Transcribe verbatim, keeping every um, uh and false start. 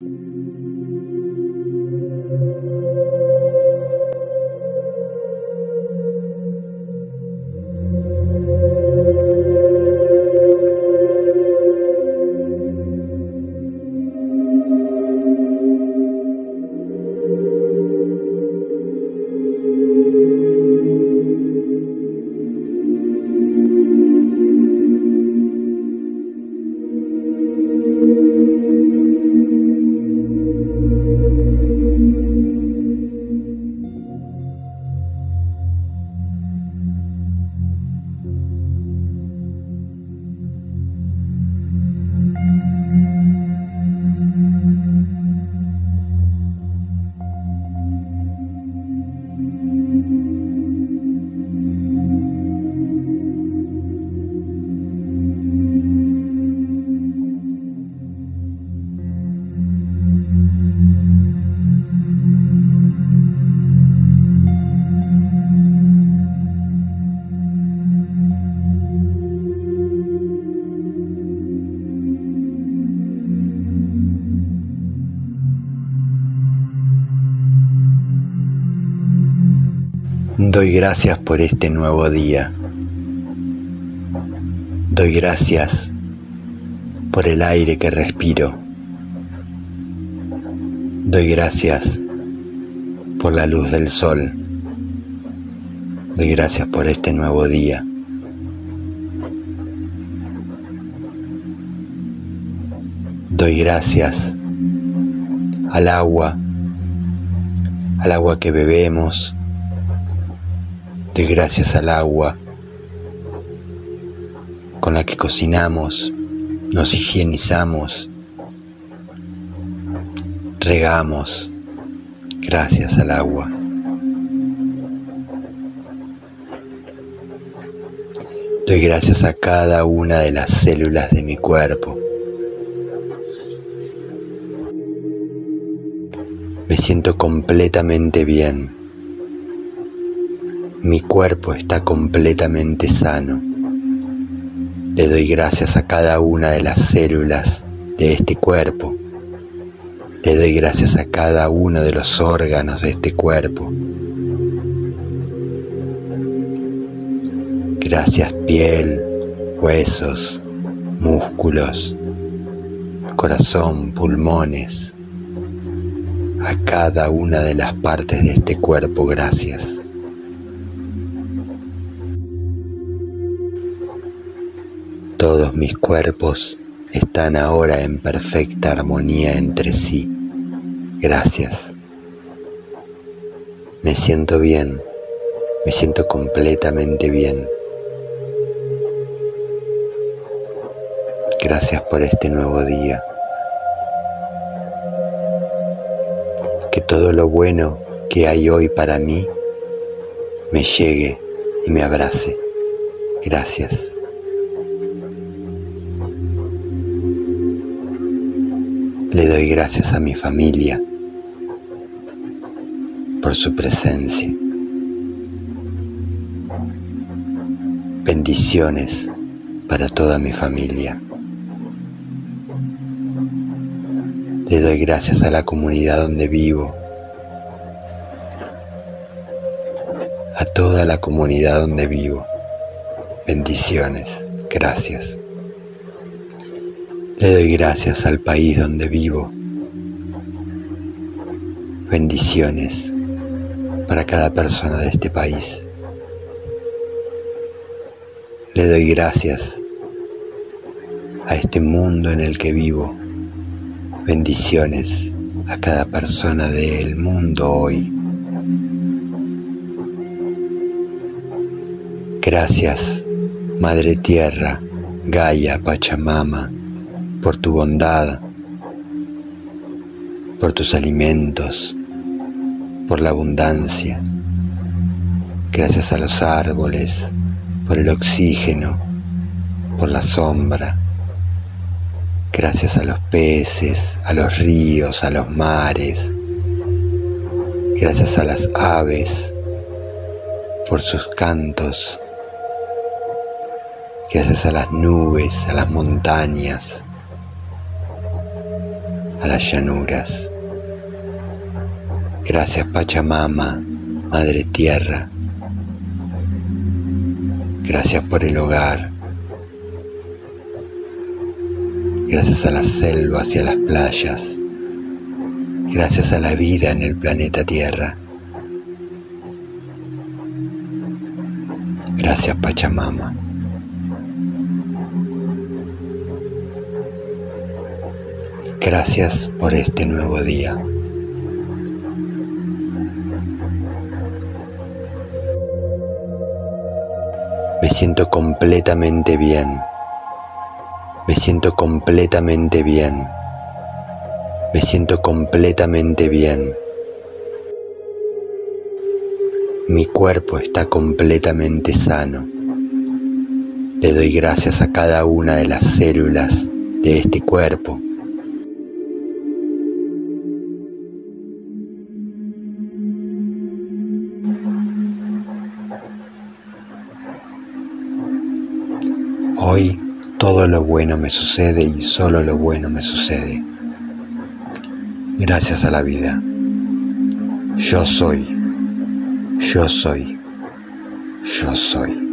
Doy gracias por este nuevo día. Doy gracias por el aire que respiro. Doy gracias por la luz del sol. Doy gracias por este nuevo día. Doy gracias al agua, al agua que bebemos. Doy gracias al agua con la que cocinamos, nos higienizamos, regamos, gracias al agua. Doy gracias a cada una de las células de mi cuerpo. Me siento completamente bien. Mi cuerpo está completamente sano. Le doy gracias a cada una de las células de este cuerpo. Le doy gracias a cada uno de los órganos de este cuerpo. Gracias piel, huesos, músculos, corazón, pulmones. A cada una de las partes de este cuerpo, gracias. Todos mis cuerpos están ahora en perfecta armonía entre sí. Gracias. Me siento bien. Me siento completamente bien. Gracias por este nuevo día. Que todo lo bueno que hay hoy para mí me llegue y me abrace. Gracias. Le doy gracias a mi familia por su presencia. Bendiciones para toda mi familia. Le doy gracias a la comunidad donde vivo, a toda la comunidad donde vivo. Bendiciones, gracias. Le doy gracias al país donde vivo. Bendiciones para cada persona de este país. Le doy gracias a este mundo en el que vivo. Bendiciones a cada persona del mundo hoy. Gracias, Madre Tierra, Gaia, Pachamama, por tu bondad, por tus alimentos, por la abundancia. Gracias a los árboles, por el oxígeno, por la sombra. Gracias a los peces, a los ríos, a los mares. Gracias a las aves, por sus cantos. Gracias a las nubes, a las montañas. a las llanuras. Gracias, Pachamama, Madre Tierra. Gracias por el hogar. Gracias a las selvas y a las playas. Gracias a la vida en el planeta Tierra. Gracias, Pachamama. Gracias por este nuevo día. Me siento completamente bien. Me siento completamente bien. Me siento completamente bien. Mi cuerpo está completamente sano. Le doy gracias a cada una de las células de este cuerpo. Hoy todo lo bueno me sucede y solo lo bueno me sucede. Gracias a la vida. Yo soy, yo soy, yo soy.